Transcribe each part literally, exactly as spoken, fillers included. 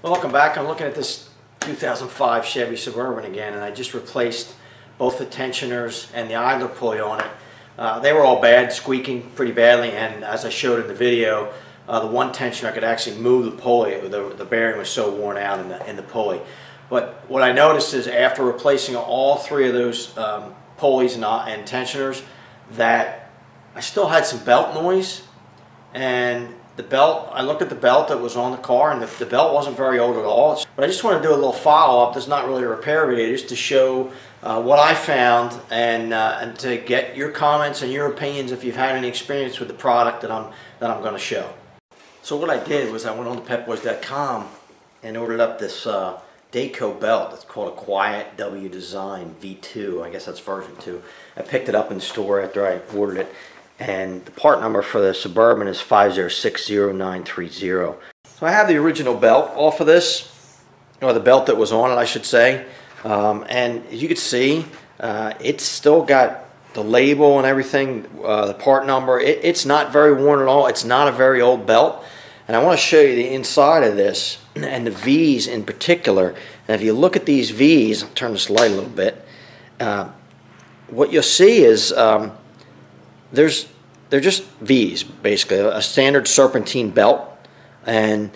Well, welcome back. I'm looking at this two thousand five Chevy Suburban again, and I just replaced both the tensioners and the idler pulley on it. Uh, they were all bad, squeaking pretty badly, and as I showed in the video, uh, the one tensioner I could actually move the pulley. The, the bearing was so worn out in the, in the pulley. But what I noticed is after replacing all three of those um, pulleys and, and tensioners, that I still had some belt noise. And the belt, I looked at the belt that was on the car, and the, the belt wasn't very old at all. But I just want to do a little follow-up. That's not really a repair video, just to show uh, what I found, and uh, and to get your comments and your opinions if you've had any experience with the product that I'm that I'm going to show. So what I did was I went on to pep boys dot com and ordered up this uh, Dayco belt. It's called a Quiet W Design V two. I guess that's version two. I picked it up in the store after I ordered it. And the part number for the Suburban is five zero six zero nine three zero. So I have the original belt off of this, or the belt that was on it, I should say. Um, and as you can see, uh, it's still got the label and everything, uh, the part number. It, it's not very worn at all. It's not a very old belt. And I want to show you the inside of this, and the V's in particular. And if you look at these V's, I'll turn this light a little bit, uh, what you'll see is... Um, There's, they're just V's, basically, a standard serpentine belt, and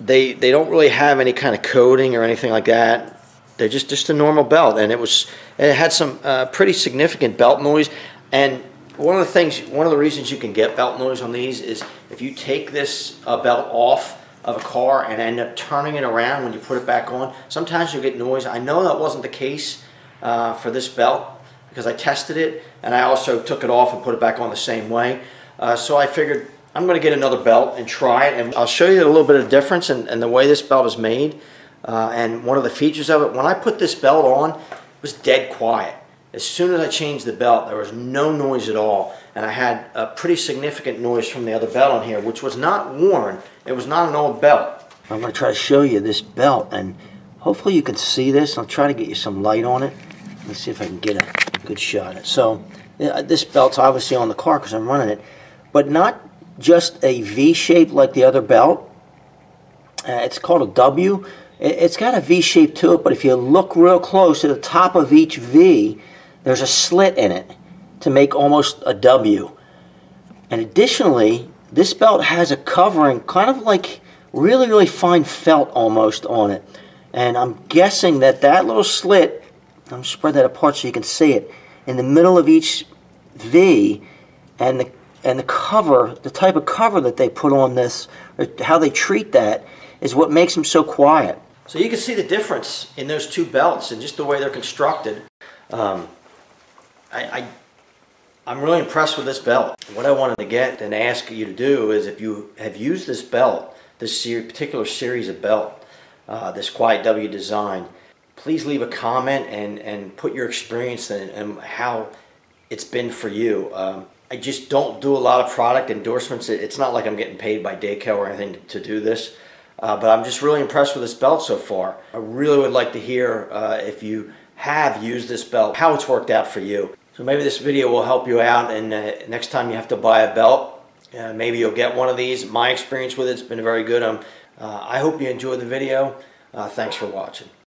they they don't really have any kind of coating or anything like that. They're just just a normal belt, and it was it had some uh, pretty significant belt noise. And one of the things, one of the reasons you can get belt noise on these is if you take this uh, belt off of a car and end up turning it around when you put it back on, sometimes you'll get noise. I know that wasn't the case uh, for this belt, because I tested it, and I also took it off and put it back on the same way. Uh, so I figured I'm going to get another belt and try it, and I'll show you a little bit of difference in, in the way this belt is made, uh, and one of the features of it. When I put this belt on, it was dead quiet. As soon as I changed the belt, there was no noise at all, and I had a pretty significant noise from the other belt on here, which was not worn. It was not an old belt. I'm going to try to show you this belt, and hopefully you can see this. I'll try to get you some light on it. Let's see if I can get it. Good shot. So uh, this belt's obviously on the car because I'm running it, but not just a V shape like the other belt. Uh, it's called a W. It, it's got a V shape to it, but if you look real close at the top of each V, there's a slit in it to make almost a W. And additionally, this belt has a covering, kind of like really, really fine felt almost on it. And I'm guessing that that little slit, I'm spread that apart so you can see it, in the middle of each V, and the and the cover, the type of cover that they put on this, or how they treat that, is what makes them so quiet. So you can see the difference in those two belts and just the way they're constructed. Um, I, I I'm really impressed with this belt. What I wanted to get and ask you to do is, if you have used this belt, this ser particular series of belt, uh, this Quiet W Design, please leave a comment and, and put your experience and, and how it's been for you. Um, I just don't do a lot of product endorsements. It, it's not like I'm getting paid by Dayco or anything to, to do this, uh, but I'm just really impressed with this belt so far. I really would like to hear uh, if you have used this belt, how it's worked out for you. So maybe this video will help you out, and uh, next time you have to buy a belt, uh, maybe you'll get one of these. My experience with it's been very good. Um, uh, I hope you enjoyed the video. Uh, thanks for watching.